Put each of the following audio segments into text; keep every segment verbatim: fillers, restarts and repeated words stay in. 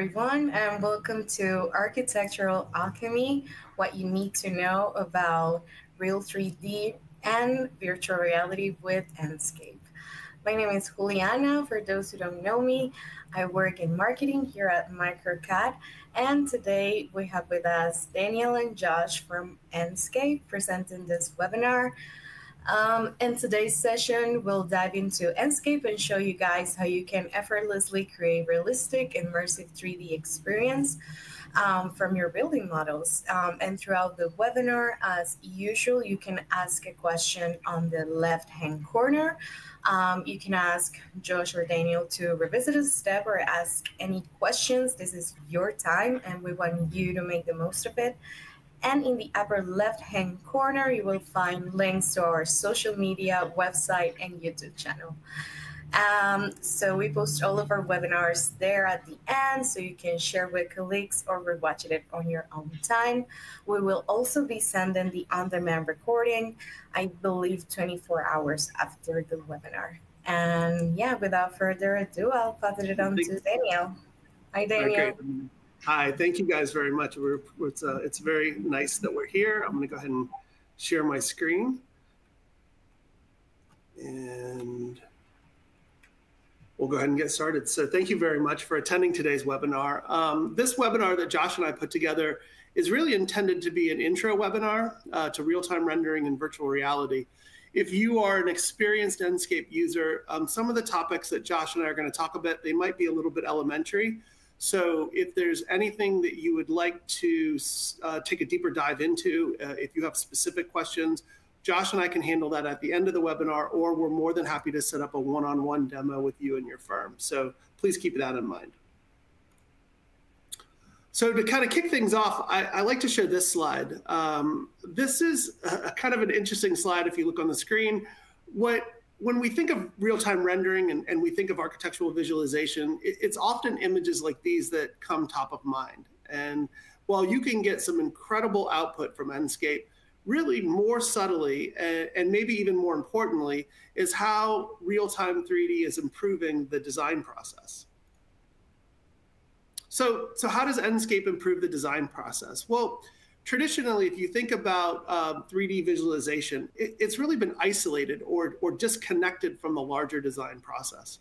everyone, and welcome to Architectural Alchemy, what you need to know about real three D and virtual reality with Enscape. My name is Juliana. For those who don't know me, I work in marketing here at MicroCAD, and today we have with us Daniel and Josh from Enscape presenting this webinar. Um, in today's session, we'll dive into Enscape and show you guys how you can effortlessly create realistic, immersive three D experience um, from your building models. Um, and throughout the webinar, as usual, you can ask a question on the left-hand corner. Um, you can ask Josh or Daniel to revisit a step or ask any questions. This is your time, and we want you to make the most of it. And in the upper left-hand corner, you will find links to our social media, website, and YouTube channel. Um, so we post all of our webinars there at the end, so you can share with colleagues or rewatch it on your own time. We will also be sending the on-demand recording, I believe, twenty-four hours after the webinar. And yeah, without further ado, I'll pass it on to Daniel. Hi, Daniel. Okay. Hi, thank you guys very much. We're, it's, uh, it's very nice that we're here. I'm going to go ahead and share my screen. And we'll go ahead and get started. So thank you very much for attending today's webinar. Um, this webinar that Josh and I put together is really intended to be an intro webinar uh, to real-time rendering and virtual reality. If you are an experienced Enscape user, um, some of the topics that Josh and I are going to talk about, they might be a little bit elementary. So if there's anything that you would like to uh, take a deeper dive into, uh, if you have specific questions, Josh and I can handle that at the end of the webinar, or we're more than happy to set up a one-on-one demo with you and your firm. So please keep that in mind. So to kind of kick things off, I, I like to show this slide. Um, this is a, kind of an interesting slide if you look on the screen. What When we think of real-time rendering and, and we think of architectural visualization, it, it's often images like these that come top of mind. And while you can get some incredible output from Enscape, really more subtly, and, and maybe even more importantly, is how real-time three D is improving the design process. So, so how does Enscape improve the design process? Well, traditionally, if you think about uh, three D visualization, it, it's really been isolated or, or disconnected from the larger design process.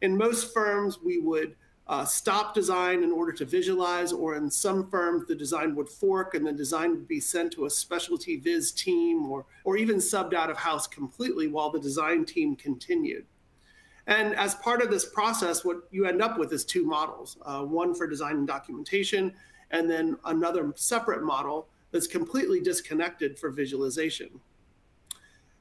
In most firms, we would uh, stop design in order to visualize, or in some firms, the design would fork and the design would be sent to a specialty viz team or, or even subbed out of house completely while the design team continued. And as part of this process, what you end up with is two models, uh, one for design and documentation, and then another separate model that's completely disconnected for visualization.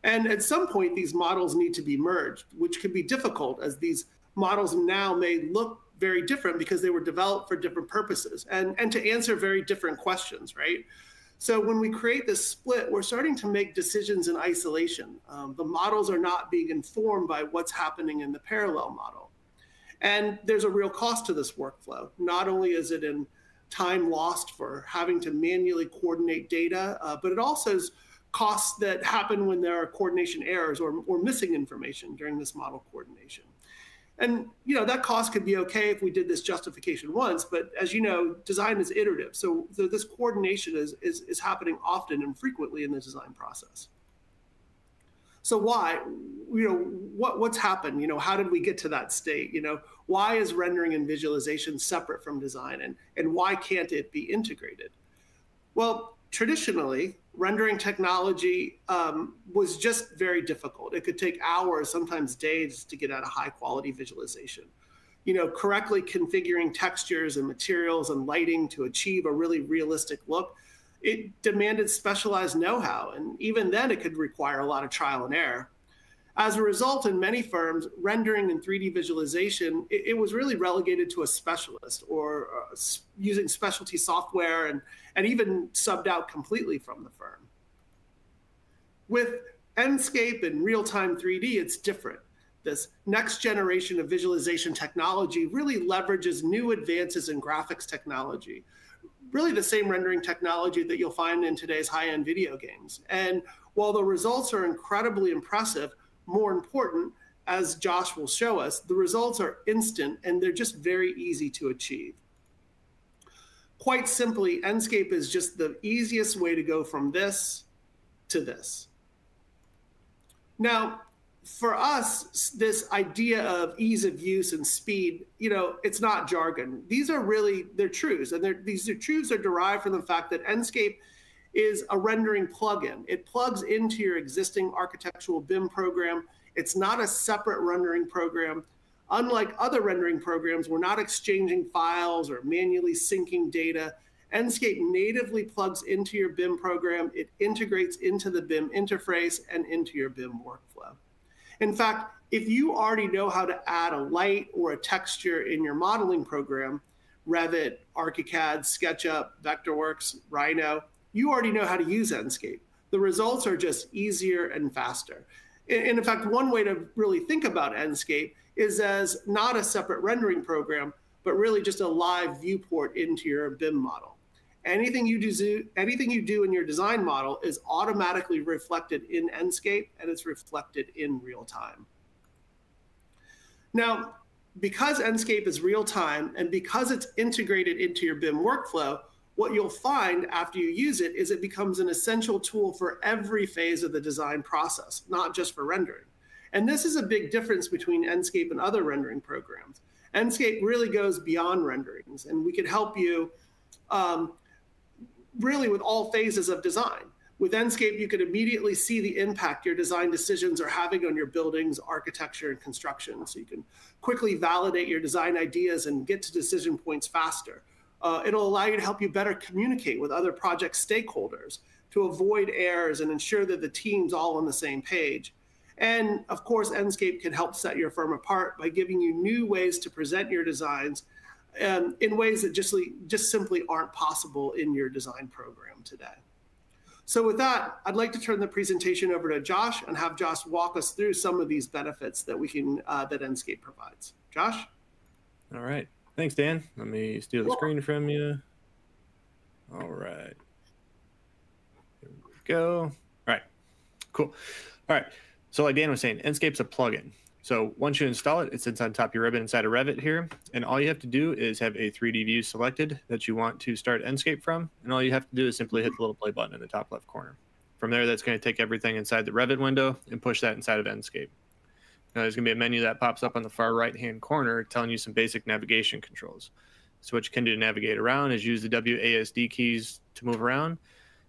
And at some point, these models need to be merged, which can be difficult, as these models now may look very different because they were developed for different purposes and, and to answer very different questions, right? So when we create this split, we're starting to make decisions in isolation. Um, the models are not being informed by what's happening in the parallel model. And there's a real cost to this workflow. Not only is it in time lost for having to manually coordinate data, uh, but it also is costs that happen when there are coordination errors or, or missing information during this model coordination. And you know that cost could be okay if we did this justification once, but as you know, design is iterative. So, so this coordination is, is, is happening often and frequently in the design process. So why, you know, what, what's happened? You know, how did we get to that state? You know, why is rendering and visualization separate from design, and, and why can't it be integrated? Well, traditionally, rendering technology um, was just very difficult. It could take hours, sometimes days, to get out a high quality visualization. You know, correctly configuring textures and materials and lighting to achieve a really realistic look, it demanded specialized know-how, and even then it could require a lot of trial and error. As a result, in many firms, rendering and three D visualization, it, it was really relegated to a specialist or uh, using specialty software and, and even subbed out completely from the firm. With Enscape and real-time three D, it's different. This next generation of visualization technology really leverages new advances in graphics technology, really the same rendering technology that you'll find in today's high-end video games. And while the results are incredibly impressive, more important, as Josh will show us, the results are instant and they're just very easy to achieve. quite simply, Enscape is just the easiest way to go from this to this. Now, for us, this idea of ease of use and speed, you know, it's not jargon. These are really, they're truths. And they're, these are truths are derived from the fact that Enscape is a rendering plugin. It plugs into your existing architectural B I M program. It's not a separate rendering program. Unlike other rendering programs, we're not exchanging files or manually syncing data. Enscape natively plugs into your B I M program. It integrates into the B I M interface and into your B I M workflow. In fact, if you already know how to add a light or a texture in your modeling program, Revit, ArchiCAD, SketchUp, Vectorworks, Rhino, you already know how to use Enscape. The results are just easier and faster. And in fact, one way to really think about Enscape is as not a separate rendering program, but really just a live viewport into your B I M model. Anything you do, anything you do in your design model is automatically reflected in Enscape, and it's reflected in real time. Now, because Enscape is real time, and because it's integrated into your B I M workflow, what you'll find after you use it is it becomes an essential tool for every phase of the design process, not just for rendering. And this is a big difference between Enscape and other rendering programs. Enscape really goes beyond renderings, and we can help you um, really with all phases of design. With Enscape, you can immediately see the impact your design decisions are having on your buildings, architecture, and construction. So you can quickly validate your design ideas and get to decision points faster. Uh, it'll allow you to help you better communicate with other project stakeholders to avoid errors and ensure that the team's all on the same page. And of course, Enscape can help set your firm apart by giving you new ways to present your designs um, in ways that just, just simply aren't possible in your design program today. So with that, I'd like to turn the presentation over to Josh and have Josh walk us through some of these benefits that we can uh, that Enscape provides. Josh? All right. Thanks, Dan. Let me steal the screen from you. All right. There we go. All right. Cool. All right. So like Dan was saying, Enscape's a plugin. So once you install it, it sits on top of your ribbon inside of Revit here. And all you have to do is have a three D view selected that you want to start Enscape from. And all you have to do is simply hit the little play button in the top left corner. From there, that's going to take everything inside the Revit window and push that inside of Enscape. Now, there's going to be a menu that pops up on the far right-hand corner telling you some basic navigation controls. So what you can do to navigate around is use the W A S D keys to move around.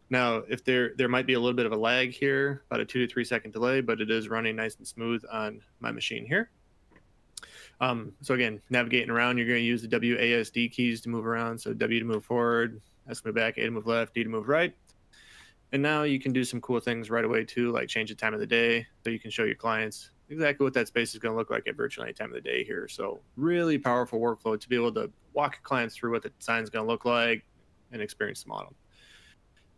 Now, if there, there might be a little bit of a lag here, about a two to three second delay, but it is running nice and smooth on my machine here. Um, so again, navigating around, you're going to use the W A S D keys to move around. So W to move forward, S to move back, A to move left, D to move right. And now you can do some cool things right away too, like change the time of the day. So you can show your clients exactly what that space is going to look like at virtually any time of the day here. So really powerful workflow to be able to walk clients through what the design is going to look like and experience the model.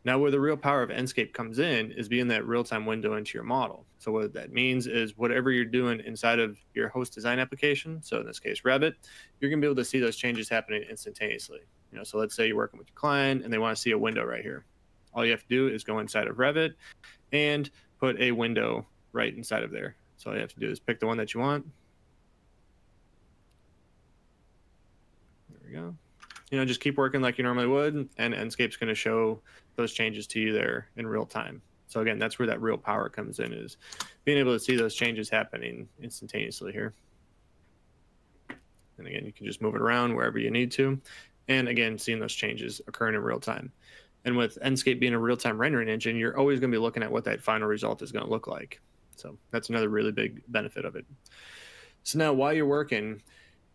Now, where the real power of Enscape comes in is being that real-time window into your model. So what that means is whatever you're doing inside of your host design application, so in this case, Revit, you're going to be able to see those changes happening instantaneously. You know, so let's say you're working with your client and they want to see a window right here. All you have to do is go inside of Revit and put a window right inside of there. So all you have to do is pick the one that you want. There we go. You know, just keep working like you normally would, and Enscape's going to show those changes to you there in real time. So again, that's where that real power comes in, is being able to see those changes happening instantaneously here. And again, you can just move it around wherever you need to. And again, seeing those changes occurring in real time. And with Enscape being a real-time rendering engine, you're always going to be looking at what that final result is going to look like. So that's another really big benefit of it. So now while you're working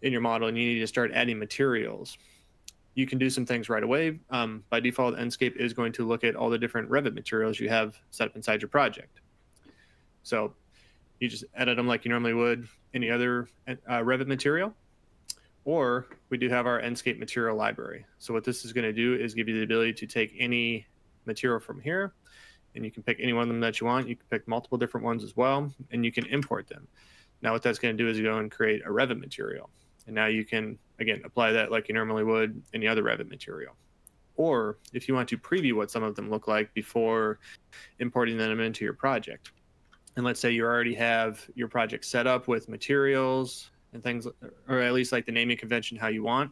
in your model and you need to start adding materials, you can do some things right away. Um, by default, Enscape is going to look at all the different Revit materials you have set up inside your project. So you just edit them like you normally would any other uh, Revit material. Or we do have our Enscape material library. So what this is going to do is give you the ability to take any material from here, and you can pick any one of them that you want. You can pick multiple different ones as well, and you can import them. Now what that's going to do is go and create a Revit material. And now you can, again, apply that like you normally would any other Revit material. Or if you want to preview what some of them look like before importing them into your project. And let's say you already have your project set up with materials and things, or at least like the naming convention how you want,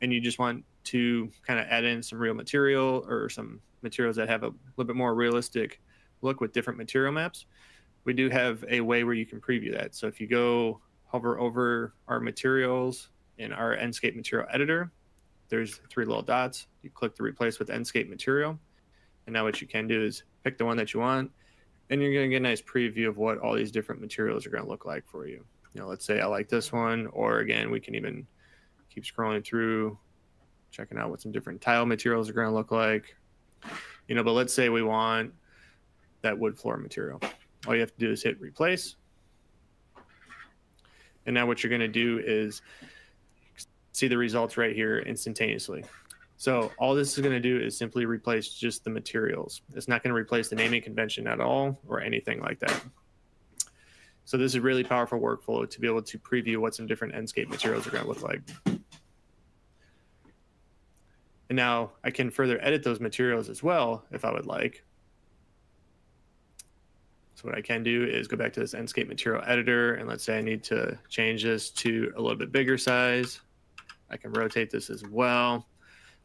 and you just want to kind of add in some real material or some materials that have a little bit more realistic look with different material maps, we do have a way where you can preview that. So if you go hover over our materials in our Enscape material editor, there's three little dots. You click the replace with Enscape material. And now what you can do is pick the one that you want, and you're going to get a nice preview of what all these different materials are going to look like for you. You know, let's say I like this one, or again, we can even keep scrolling through, checking out what some different tile materials are going to look like, you know, but let's say we want that wood floor material. All you have to do is hit replace. And now what you're going to do is see the results right here instantaneously. So all this is going to do is simply replace just the materials. It's not going to replace the naming convention at all or anything like that. So this is a really powerful workflow to be able to preview what some different Enscape materials are going to look like. And now I can further edit those materials as well if I would like. So what I can do is go back to this Enscape material editor, and let's say I need to change this to a little bit bigger size. I can rotate this as well,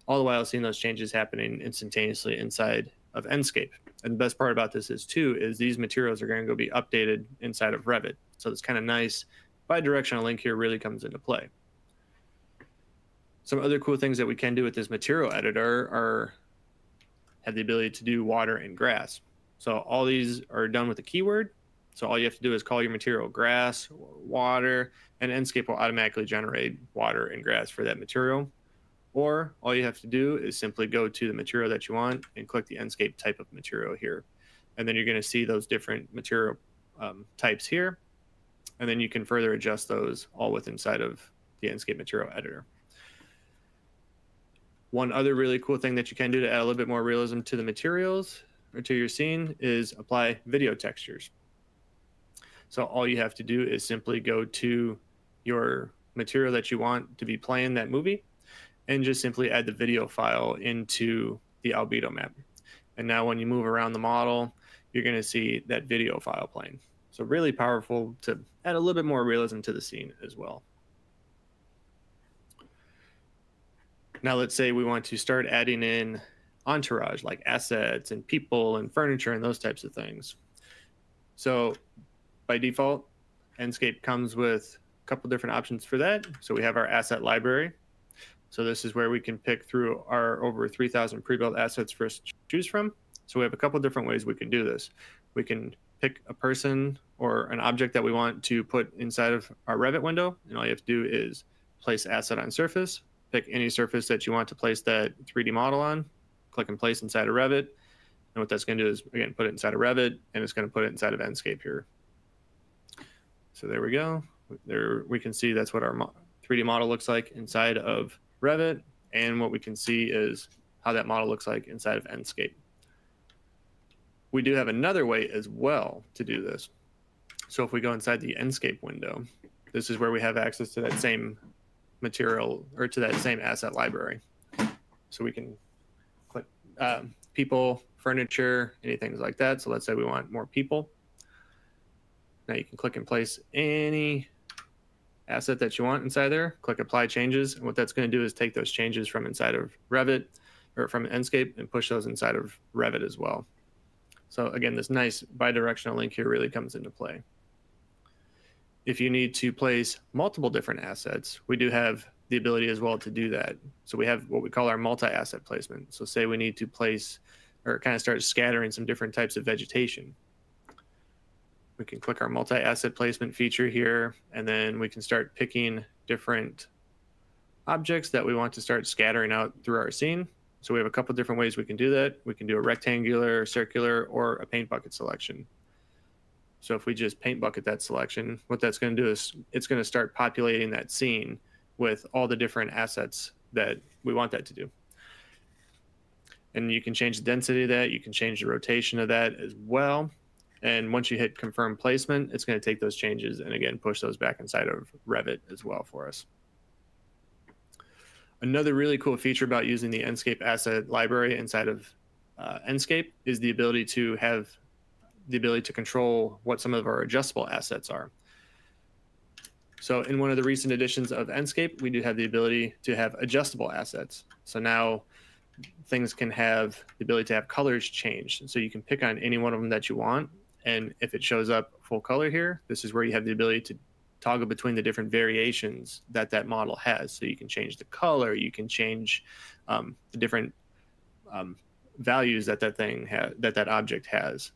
all the while seeing those changes happening instantaneously inside of Enscape. And the best part about this is too, is these materials are going to go be updated inside of Revit. So it's kind of nice. Bi-directional link here really comes into play. Some other cool things that we can do with this material editor are have the ability to do water and grass. So all these are done with a keyword. So all you have to do is call your material grass or water, and Enscape will automatically generate water and grass for that material. Or all you have to do is simply go to the material that you want and click the Enscape type of material here. And then you're going to see those different material um, types here. And then you can further adjust those all within inside of the Enscape material editor. One other really cool thing that you can do to add a little bit more realism to the materials or to your scene is apply video textures. So all you have to do is simply go to your material that you want to be playing that movie and just simply add the video file into the albedo map. And now when you move around the model, you're going to see that video file playing. So really powerful to add a little bit more realism to the scene as well. Now let's say we want to start adding in entourage, like assets and people and furniture and those types of things. So by default, Enscape comes with a couple different options for that. So we have our asset library. So this is where we can pick through our over three thousand pre-built assets for us to choose from. So we have a couple different ways we can do this. We can pick a person or an object that we want to put inside of our Revit window. And all you have to do is place asset on surface, pick any surface that you want to place that three D model on, click and place inside of Revit. And what that's going to do is, again, put it inside of Revit, and it's going to put it inside of Enscape here. So there we go. There we can see that's what our three D model looks like inside of Revit, and what we can see is how that model looks like inside of Enscape. We do have another way as well to do this. So if we go inside the Enscape window, this is where we have access to that same material or to that same asset library. So we can click uh, people, furniture, anything like that. So let's say we want more people. Now you can click and place any asset that you want inside there, click apply changes. And what that's going to do is take those changes from inside of Revit or from Enscape and push those inside of Revit as well. So again, this nice bi-directional link here really comes into play. If you need to place multiple different assets, we do have the ability as well to do that. So we have what we call our multi-asset placement. So say we need to place or kind of start scattering some different types of vegetation. We can click our multi-asset placement feature here, and then we can start picking different objects that we want to start scattering out through our scene. So we have a couple different ways we can do that. We can do a rectangular, circular, or a paint bucket selection. So if we just paint bucket that selection, what that's going to do is it's going to start populating that scene with all the different assets that we want that to do. And you can change the density of that. You can change the rotation of that as well. And once you hit confirm placement, it's going to take those changes and again, push those back inside of Revit as well for us. Another really cool feature about using the Enscape asset library inside of uh, Enscape is the ability to have the ability to control what some of our adjustable assets are. So in one of the recent editions of Enscape, we do have the ability to have adjustable assets. So now things can have the ability to have colors changed. So you can pick on any one of them that you want. And if it shows up full color here, this is where you have the ability to toggle between the different variations that that model has. So you can change the color, you can change um, the different um, values that that thing has, that that object has,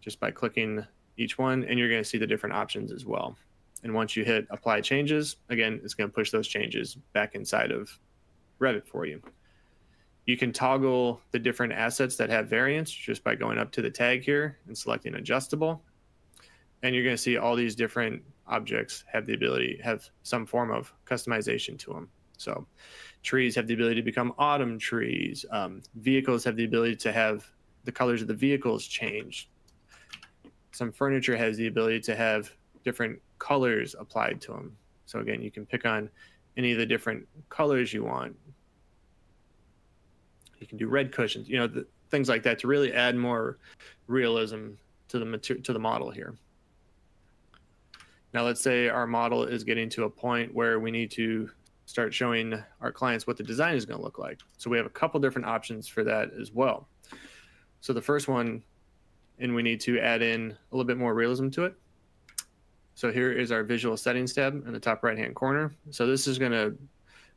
just by clicking each one. And you're going to see the different options as well. And once you hit apply changes, again, it's going to push those changes back inside of Revit for you. You can toggle the different assets that have variants just by going up to the tag here and selecting adjustable. And you're going to see all these different objects have the ability, have some form of customization to them. So trees have the ability to become autumn trees. Um, vehicles have the ability to have the colors of the vehicles change. Some furniture has the ability to have different colors applied to them. So again, you can pick on any of the different colors you want. You can do red cushions, you know, the, things like that to really add more realism to the material, to the model here. Now, let's say our model is getting to a point where we need to start showing our clients what the design is going to look like. So we have a couple different options for that as well. So the first one, and we need to add in a little bit more realism to it. So here is our visual settings tab in the top right hand corner. So this is going to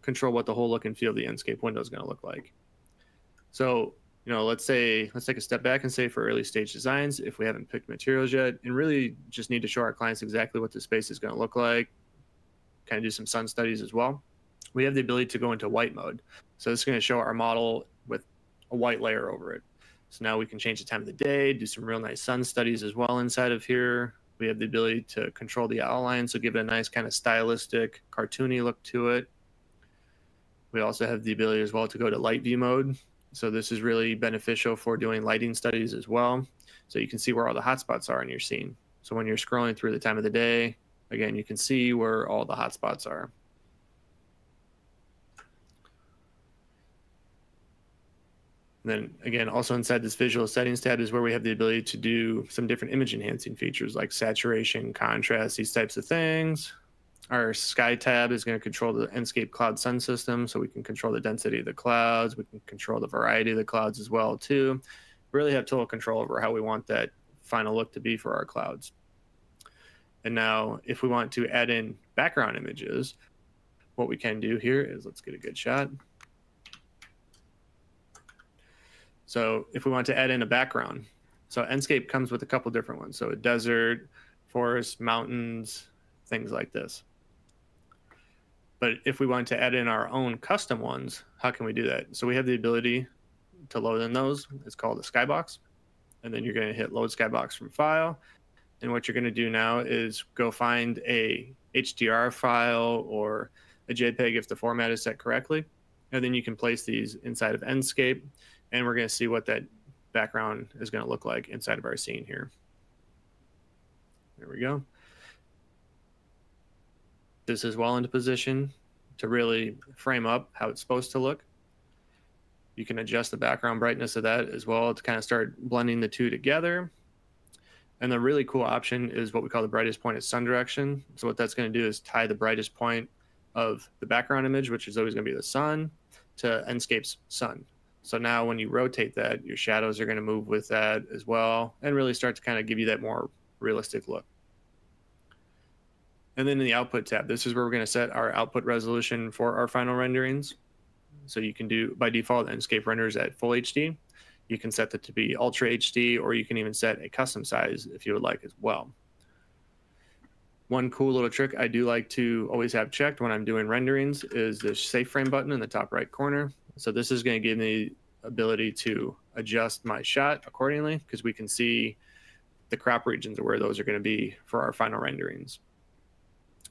control what the whole look and feel of the Enscape window is going to look like. So, you know, let's say, let's take a step back and say for early stage designs, if we haven't picked materials yet and really just need to show our clients exactly what the space is going to look like, kind of do some sun studies as well, we have the ability to go into white mode. So this is going to show our model with a white layer over it. So now we can change the time of the day, do some real nice sun studies as well inside of here. We have the ability to control the outline, so give it a nice kind of stylistic, cartoony look to it. We also have the ability as well to go to light view mode. So this is really beneficial for doing lighting studies as well. So you can see where all the hotspots are in your scene. So when you're scrolling through the time of the day, again, you can see where all the hotspots are. And then again, also inside this visual settings tab is where we have the ability to do some different image enhancing features like saturation, contrast, these types of things. Our sky tab is going to control the Enscape cloud sun system, so we can control the density of the clouds. We can control the variety of the clouds as well too. We really have total control over how we want that final look to be for our clouds. And now if we want to add in background images, what we can do here is, let's get a good shot. So if we want to add in a background, so Enscape comes with a couple different ones. So a desert, forest, mountains, things like this. But if we want to add in our own custom ones, how can we do that? So we have the ability to load in those. It's called a skybox. And then you're going to hit load skybox from file. And what you're going to do now is go find a H D R file or a JPEG if the format is set correctly. And then you can place these inside of Enscape. And we're going to see what that background is going to look like inside of our scene here. There we go. This is well into position to really frame up how it's supposed to look. You can adjust the background brightness of that as well to kind of start blending the two together. And the really cool option is what we call the brightest point at sun direction. So what that's going to do is tie the brightest point of the background image, which is always going to be the sun, to Enscape's sun. So now when you rotate that, your shadows are going to move with that as well and really start to kind of give you that more realistic look. And then in the output tab, this is where we're going to set our output resolution for our final renderings. So you can do, by default, Enscape renders at full H D. You can set that to be ultra H D, or you can even set a custom size if you would like as well. One cool little trick I do like to always have checked when I'm doing renderings is this save frame button in the top right corner. So this is going to give me the ability to adjust my shot accordingly, because we can see the crop regions of where those are going to be for our final renderings.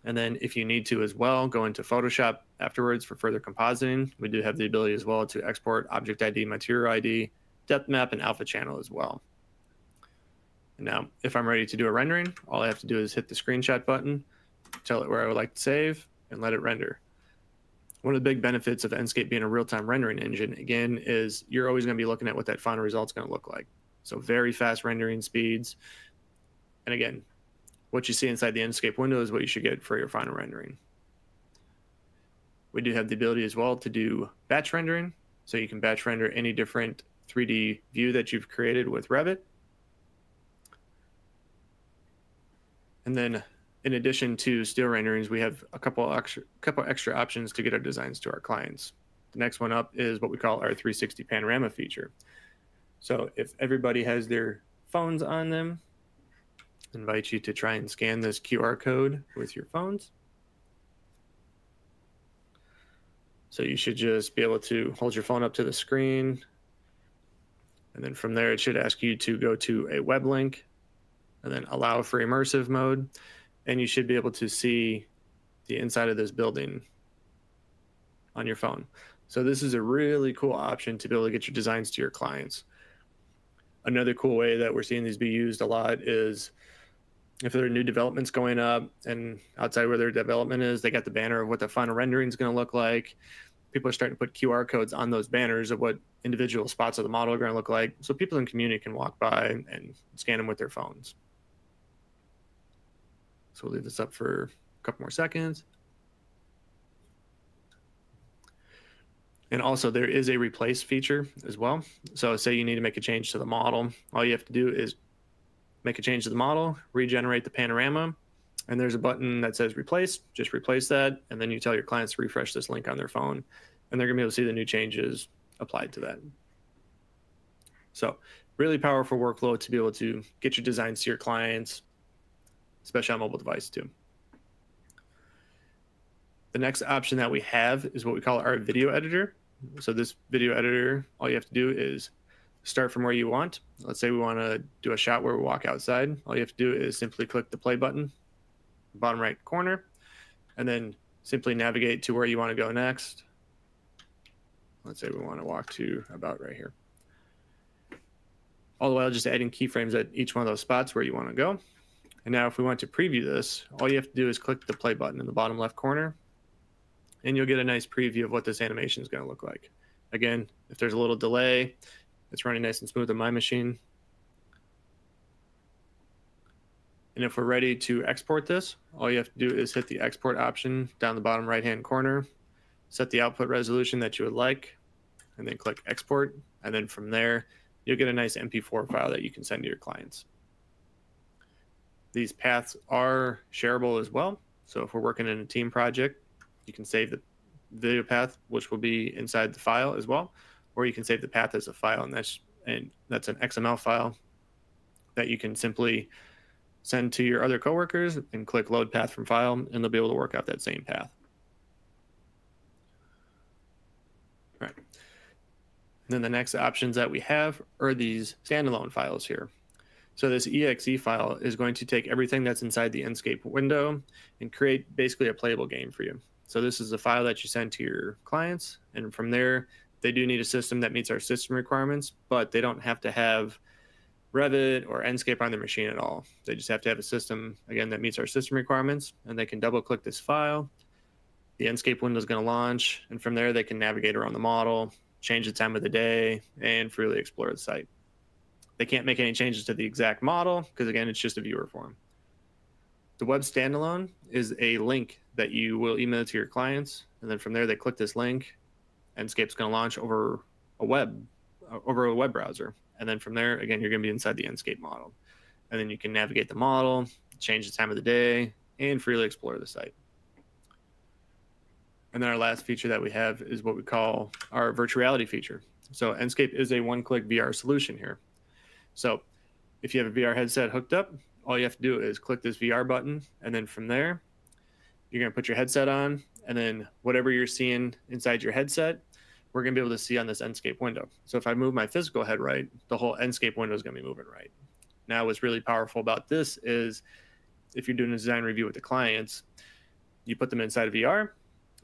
And then if you need to as well, go into Photoshop afterwards for further compositing. We do have the ability as well to export object I D, material I D, depth map, and alpha channel as well. And now if I'm ready to do a rendering, all I have to do is hit the screenshot button, tell it where I would like to save, and let it render. One of the big benefits of Enscape being a real-time rendering engine, again, is you're always going to be looking at what that final result's going to look like. So very fast rendering speeds. And again, what you see inside the Enscape window is what you should get for your final rendering. We do have the ability as well to do batch rendering. So you can batch render any different three D view that you've created with Revit. And then in addition to steel renderings, we have a couple extra, couple extra options to get our designs to our clients. The next one up is what we call our three sixty panorama feature. So if everybody has their phones on them, I invite you to try and scan this Q R code with your phones. So you should just be able to hold your phone up to the screen. And then from there, it should ask you to go to a web link and then allow for immersive mode. And you should be able to see the inside of this building on your phone. So this is a really cool option to be able to get your designs to your clients. Another cool way that we're seeing these be used a lot is if there are new developments going up and outside where their development is, they got the banner of what the final rendering is going to look like. People are starting to put Q R codes on those banners of what individual spots of the model are going to look like. So people in the community can walk by and scan them with their phones. So we'll leave this up for a couple more seconds. And also there is a replace feature as well. So say you need to make a change to the model. All you have to do is make a change to the model, regenerate the panorama, and there's a button that says replace. Just replace that, and then you tell your clients to refresh this link on their phone, and they're gonna be able to see the new changes applied to that. So really powerful workflow to be able to get your designs to your clients, especially on mobile device too. The next option that we have is what we call our video editor. So this video editor, all you have to do is start from where you want. Let's say we want to do a shot where we walk outside. All you have to do is simply click the play button, bottom right corner, and then simply navigate to where you want to go next. Let's say we want to walk to about right here. All the while just adding keyframes at each one of those spots where you want to go. And now if we want to preview this, all you have to do is click the play button in the bottom left corner, and you'll get a nice preview of what this animation is going to look like. Again, if there's a little delay, it's running nice and smooth on my machine. And if we're ready to export this, all you have to do is hit the export option down the bottom right-hand corner, set the output resolution that you would like, and then click export. And then from there, you'll get a nice M P four file that you can send to your clients. These paths are shareable as well. So if we're working in a team project, you can save the video path, which will be inside the file as well, or you can save the path as a file, and that's and that's an X M L file that you can simply send to your other coworkers and click load path from file, and they'll be able to work out that same path. All right. And then the next options that we have are these standalone files here. So this E X E file is going to take everything that's inside the Enscape window and create basically a playable game for you. So this is the file that you send to your clients. And from there, they do need a system that meets our system requirements, but they don't have to have Revit or Enscape on their machine at all. They just have to have a system, again, that meets our system requirements, and they can double click this file. The Enscape window is going to launch, and from there, they can navigate around the model, change the time of the day, and freely explore the site. They can't make any changes to the exact model because, again, it's just a viewer form. The web standalone is a link that you will email to your clients, and then from there they click this link. Enscape's going to launch over a web, over a web browser, and then from there again you're going to be inside the Enscape model, and then you can navigate the model, change the time of the day, and freely explore the site. And then our last feature that we have is what we call our virtuality feature. So Enscape is a one-click V R solution here. So if you have a V R headset hooked up, all you have to do is click this V R button, and then from there you're going to put your headset on, and then whatever you're seeing inside your headset, we're going to be able to see on this Enscape window. So if I move my physical head right, the whole Enscape window is going to be moving right. Now what's really powerful about this is if you're doing a design review with the clients, you put them inside of V R,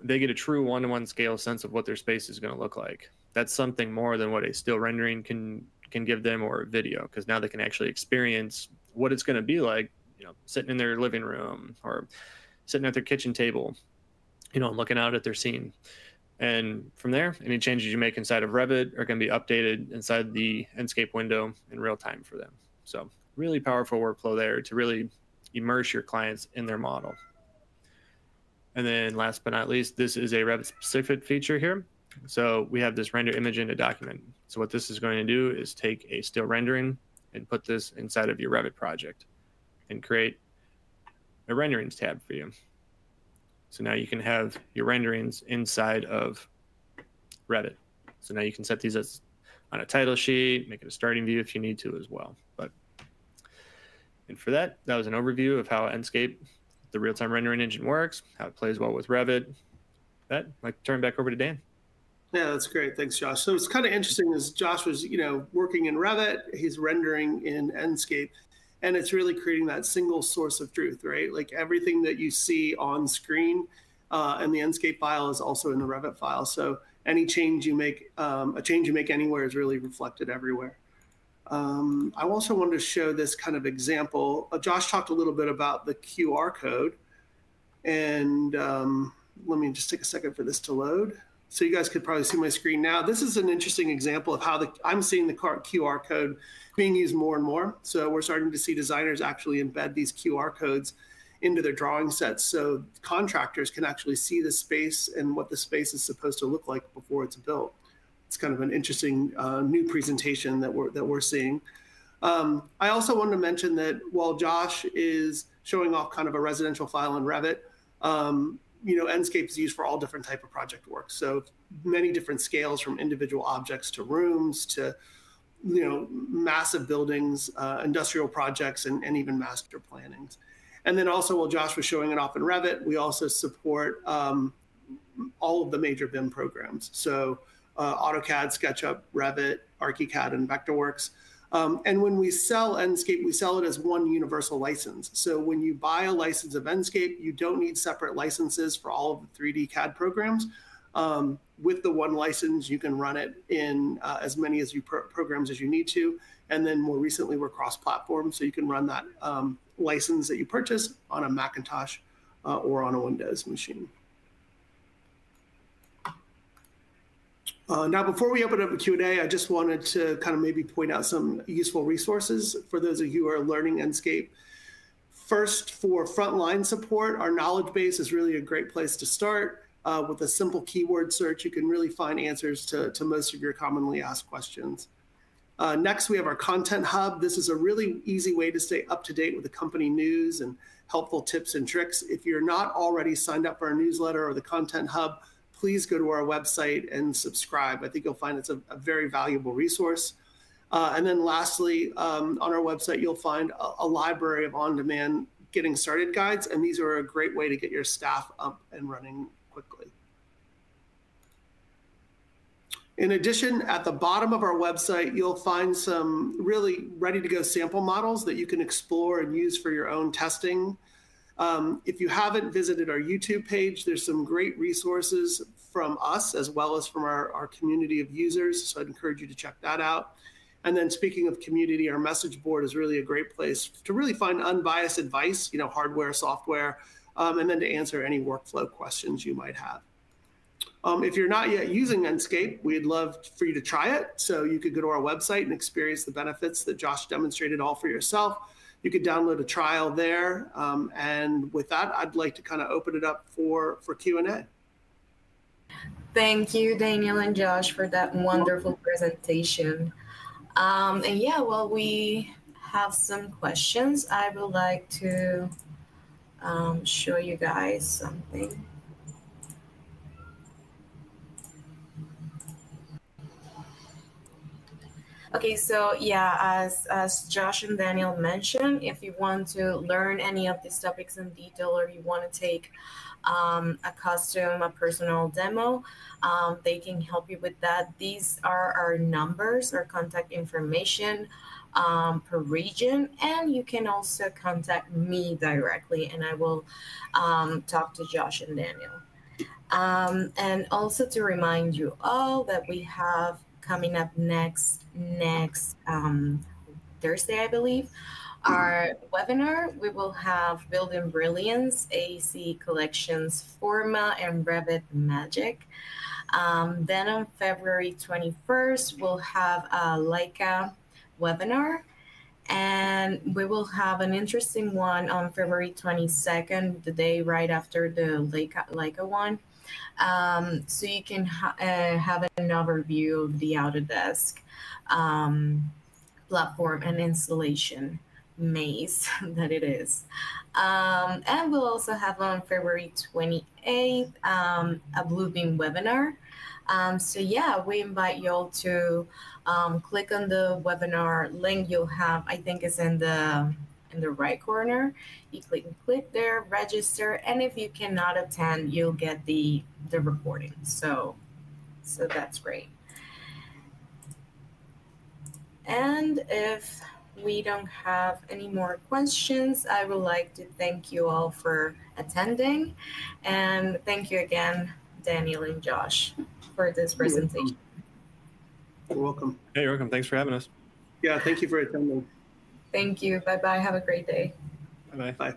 they get a true one-to-one scale sense of what their space is going to look like. That's something more than what a still rendering can can give them, or a video, because now they can actually experience what it's going to be like, you know, sitting in their living room or sitting at their kitchen table, you know, and looking out at their scene. And from there, any changes you make inside of Revit are going to be updated inside the Enscape window in real time for them. So really powerful workflow there to really immerse your clients in their models. And then last but not least, this is a Revit specific feature here. So we have this render image into document. So what this is going to do is take a still rendering and put this inside of your Revit project and create a renderings tab for you. So now you can have your renderings inside of Revit. So now you can set these as on a title sheet, make it a starting view if you need to as well. But and for that, that was an overview of how Enscape, the real-time rendering engine, works, how it plays well with Revit. That, I'd like to turn back over to Dan. Yeah, that's great. Thanks, Josh. So it's kind of interesting is Josh was, you know, working in Revit, he's rendering in Enscape, and it's really creating that single source of truth, right? Like everything that you see on screen uh, in the Enscape file is also in the Revit file. So any change you make, um, a change you make anywhere is really reflected everywhere. Um, I also wanted to show this kind of example. Uh, Josh talked a little bit about the Q R code. And um, let me just take a second for this to load. So you guys could probably see my screen now. This is an interesting example of how the, I'm seeing the Q R code being used more and more. So we're starting to see designers actually embed these Q R codes into their drawing sets. So contractors can actually see the space and what the space is supposed to look like before it's built. It's kind of an interesting uh, new presentation that we're that we're seeing. Um, I also wanted to mention that while Josh is showing off kind of a residential file in Revit, um, you know, Enscape is used for all different type of project work. So many different scales, from individual objects to rooms to, you know, massive buildings, uh, industrial projects, and, and even master plannings. And then also, while Josh was showing it off in Revit, we also support um, all of the major B I M programs. So Uh, AutoCAD, SketchUp, Revit, ArchiCAD, and Vectorworks. Um, and when we sell Enscape, we sell it as one universal license. So when you buy a license of Enscape, you don't need separate licenses for all of the three D C A D programs. Um, with the one license, you can run it in uh, as many as you pro programs as you need to. And then more recently, we're cross-platform, so you can run that um, license that you purchase on a Macintosh uh, or on a Windows machine. Uh, now, before we open up the Q and A, I just wanted to kind of maybe point out some useful resources for those of you who are learning Enscape. First, for frontline support, our knowledge base is really a great place to start. Uh, with a simple keyword search, you can really find answers to, to most of your commonly asked questions. Uh, next, we have our content hub. This is a really easy way to stay up to date with the company news and helpful tips and tricks. If you're not already signed up for our newsletter or the content hub, please go to our website and subscribe. I think you'll find it's a, a very valuable resource. Uh, and then lastly, um, on our website, you'll find a, a library of on-demand getting started guides, and these are a great way to get your staff up and running quickly. In addition, at the bottom of our website, you'll find some really ready-to-go sample models that you can explore and use for your own testing. Um, if you haven't visited our YouTube page, there's some great resources from us as well as from our, our community of users, so I'd encourage you to check that out. And then speaking of community, our message board is really a great place to really find unbiased advice, you know, hardware, software, um, and then to answer any workflow questions you might have. Um, if you're not yet using Enscape, we'd love for you to try it. So you could go to our website and experience the benefits that Josh demonstrated all for yourself. You could download a trial there. Um, and with that, I'd like to kind of open it up for, for Q and A. Thank you, Daniel and Josh, for that wonderful presentation. Um, and yeah, well, we have some questions. I would like to um, show you guys something. Okay, so yeah, as, as Josh and Daniel mentioned, if you want to learn any of these topics in detail, or you want to take um, a custom, a personal demo, um, they can help you with that. These are our numbers, our contact information um, per region, and you can also contact me directly, and I will um, talk to Josh and Daniel. Um, and also to remind you all that we have coming up next next um, Thursday, I believe, our webinar. We will have Building Brilliance, A C Collections, Forma, and Revit Magic. Um, then on February twenty-first, we'll have a Leica webinar. And we will have an interesting one on February twenty-second, the day right after the Leica, Leica one. Um, so you can ha uh, have an overview of the Autodesk um, platform and installation maze that it is. Um, and we'll also have on February twenty-eighth um, a Bluebeam webinar. Um, so yeah, we invite you all to um, click on the webinar link you'll have, I think it's in the in the right corner. You click click there, register, and if you cannot attend, you'll get the the recording. So so that's great. And if we don't have any more questions, I would like to thank you all for attending, and thank you again, Daniel and Josh, for this presentation. You're welcome. Hey, you're welcome. Thanks for having us. Yeah, thank you for attending. Thank you. Bye-bye. Have a great day. Bye-bye. Bye.